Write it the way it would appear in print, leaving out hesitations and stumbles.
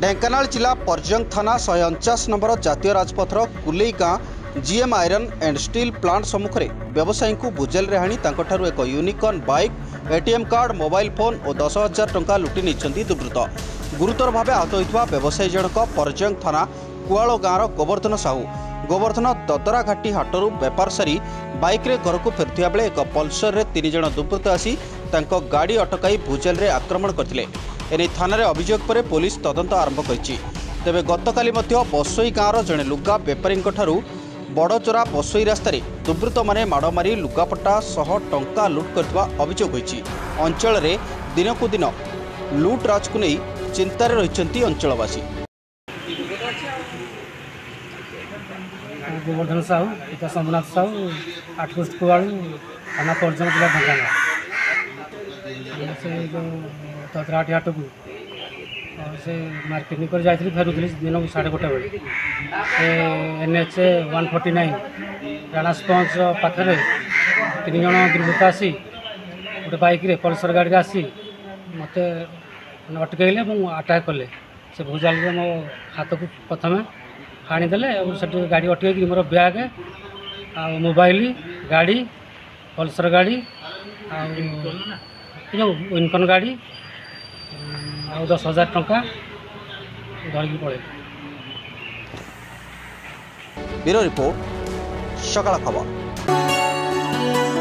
ढेंकानाल जिला पर्जंग थाना 149 नंबर जातीय राजपथर कुलेई गाँ GM iron and steel plant सम्मुख में व्यवसायी को बुजेल हाणी एक unicorn bike ATM card mobile phone और 10,000 टंका लुटि नहीं दुर्बृत्त। गुरुतर भाव आहत होता व्यवसायी जनक पर्जंग थाना कुआलो गाँव गोवर्धन साहू गोवर्धन ददरा घाटी हाटरू बेपार सारी बाइक रे घर को फेरुवा बेले एक पल्सर रे तीन जण दुर्बृत्त आसी गाड़ी अटकाई भुजेल रे आक्रमण करथिले। एने थाना अभियोग पर पुलिस तदंत आरंभ करिछि। तेबे गतकाली मध्य बसोई गाँवर जणे लुगा बेपारी बड़चोरा बसोई रास्तार दुर्बृत्त माने माड़ मारी लुगापटा 100 टंका लुट करथिबा अभियोग होइछि। अंचल रे दिनकु दिन लुट राज को नहीं चिंतार रहिछन्ति अंचलवासी। गोवर्धन साहू पिता सोमनाथ साहू आठकोस्ट कुआलू थाना पर्जन जिला ढेंकानाल से जो तदराठी हाट को से मार्केट निकर जाती फेरुली दिन 1:30 बजे से NH 149 राणा स्पंज पाखे तीन जन दुर्बृत्त आसी गोटे बाइक रे पल्सर गाड़ी आसी मत अटकैले अटैक कले। से भुजाल मो हाथ को प्रथम हाणीदे और से गाड़ी अटक मोर बैग आ मोबाइल गाड़ी पल्सर गाड़ी आनकन गाड़ी आ 10,000 टंका धरिक पड़े। ब्यूरो रिपोर्ट सकल खबर।